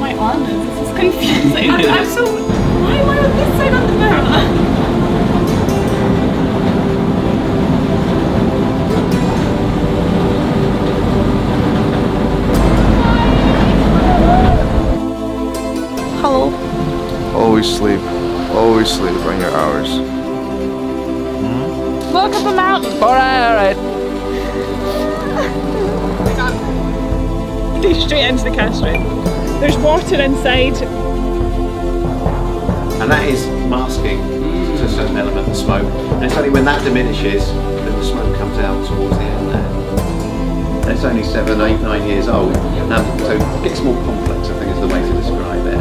my arm is. This is confusing. I'm so. Why am I on this side of the mirror? always sleep on your hours. Look at the mountain! Alright, alright. Go straight into the castrum. There's water inside. And that is masking to a certain element of smoke. And it's only when that diminishes that the smoke comes out towards the end there. It's only 7, 8, 9 years old. So it gets more complex, I think, is the way to describe it.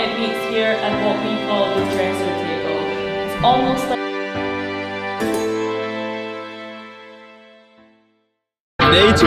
It meets here at what we call the dresser table. It's almost like... Day 2!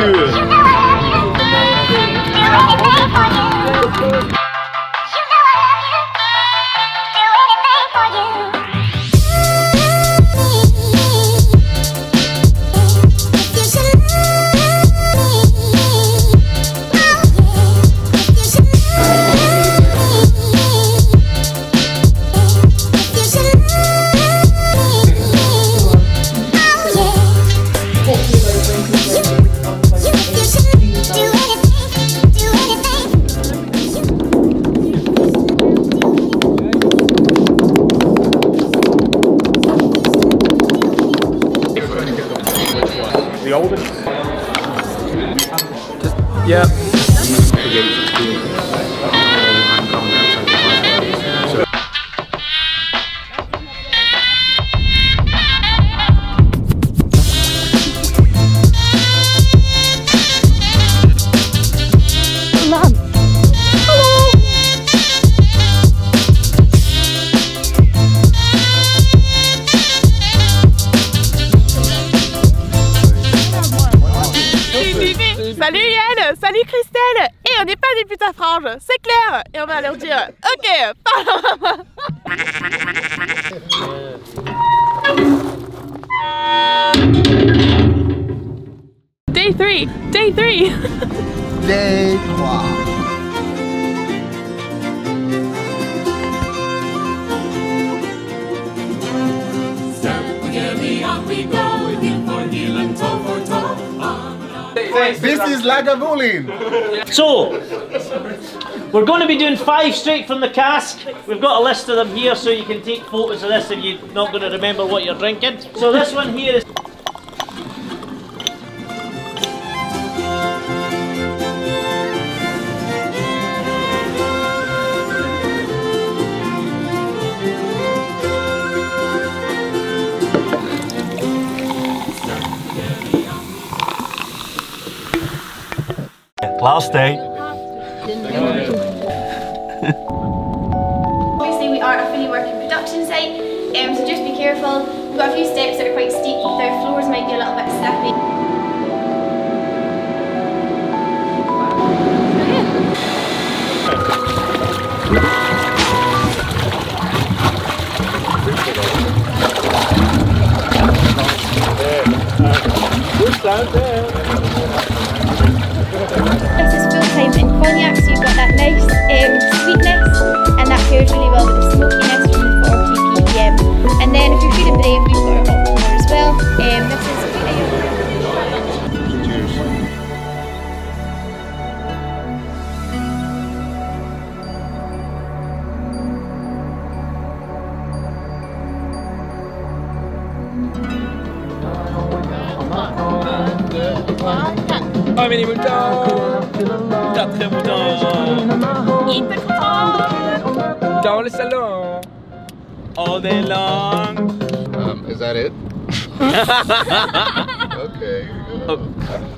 Yep. Salut Yann, salut Christelle. Et on n'est pas des putains franges, c'est clair. Et on va leur dire, ok, pardon. Day 3, day 3. Day 3. This is Lagavulin! So, we're going to be doing 5 straight from the cask. We've got a list of them here so you can take photos of this if you're not going to remember what you're drinking. So this one here is... Last day. Obviously we are a fully working production site, so just be careful. We've got a few steps that are quite steep, the floors might be a little bit snappy. Good sound there. This is full-time in cognac, so you've got that nice sweetness, and that pairs really well with the smokiness from the 40 ppm. And then if you're feeling brave, we've got our hot water as well. This is quite nice. Cheers. Dans le salon all day long. Is that it? Okay.